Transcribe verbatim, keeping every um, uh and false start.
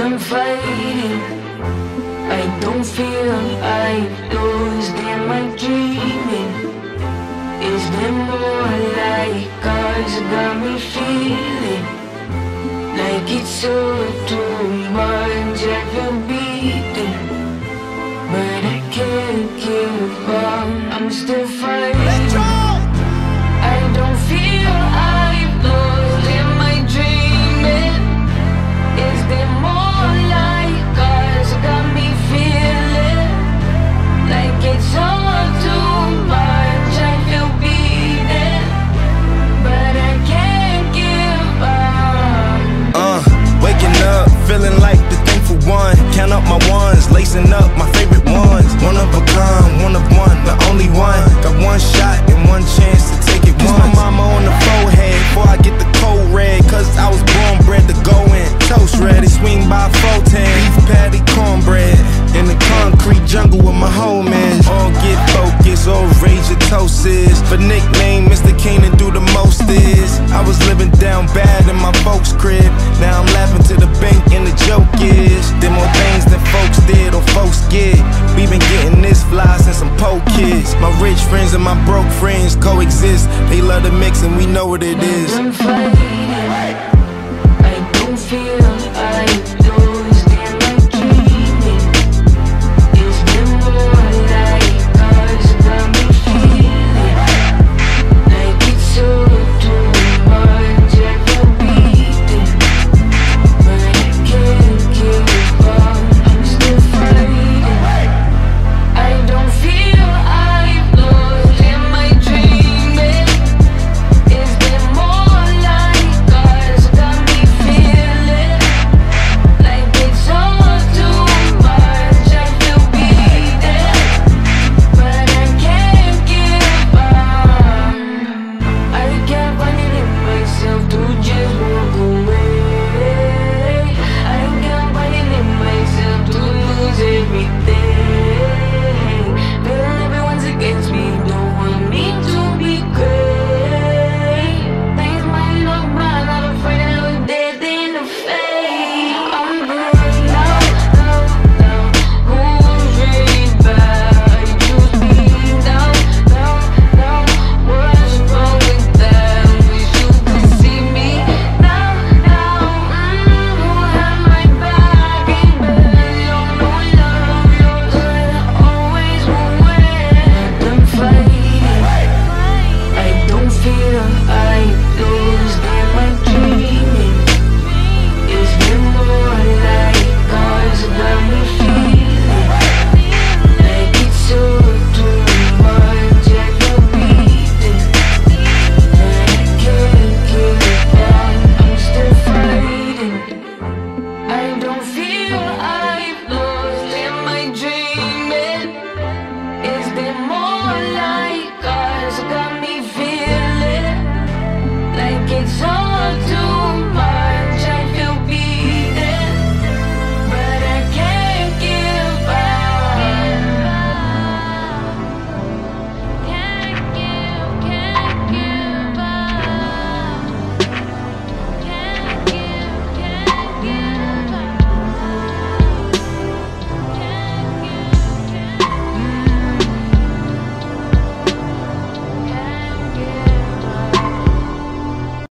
I'm fighting, I don't feel I lose them, I'm dreaming. Is there more like cars got me feeling like it's so too much I've been beating, but I can't give up, I'm still fighting. I don't feel I lose them, I'm dreaming. Is there more? It's all too much, I feel beaten, but I can't give up. Uh, waking up, feeling like the thing for one. Count up my ones, lacing up my favorite ones. One of a kind, one of one, the only one. Got one shot and one chance to take it once. Kiss my mama on the forehead before I get the cold red, cause I was born bred to go in. Toast ready, swing by four ten. Beef patty, cornbread. In the concrete jungle with my homies. All get focused, all rage and toast is. But nickname Mister Keenan do the most is. I was living down bad in my folks' crib. Now I'm laughing to the bank and the joke is. Did more things than folks did or folks get. We been getting this fly since I'm poor kids. My rich friends and my broke friends coexist. They love the mix and we know what it is. I'm fighting.